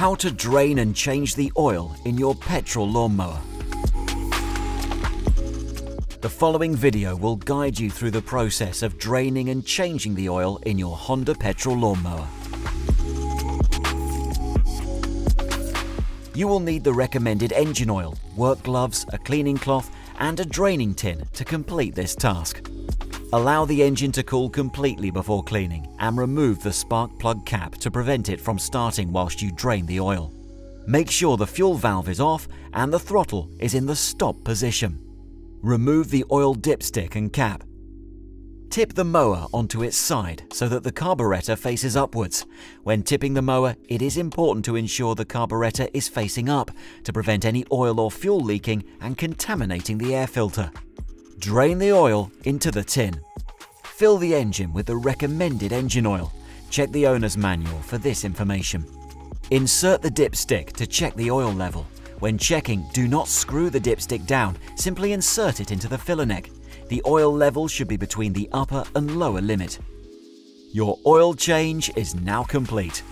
How to drain and change the oil in your petrol lawnmower. The following video will guide you through the process of draining and changing the oil in your Honda petrol lawnmower. You will need the recommended engine oil, work gloves, a cleaning cloth and a draining tin to complete this task. Allow the engine to cool completely before cleaning and remove the spark plug cap to prevent it from starting whilst you drain the oil. Make sure the fuel valve is off and the throttle is in the stop position. Remove the oil dipstick and cap. Tip the mower onto its side so that the carburetor faces upwards. When tipping the mower, it is important to ensure the carburetor is facing up to prevent any oil or fuel leaking and contaminating the air filter. Drain the oil into the tin. Fill the engine with the recommended engine oil. Check the owner's manual for this information. Insert the dipstick to check the oil level. When checking, do not screw the dipstick down, simply insert it into the filler neck. The oil level should be between the upper and lower limit. Your oil change is now complete.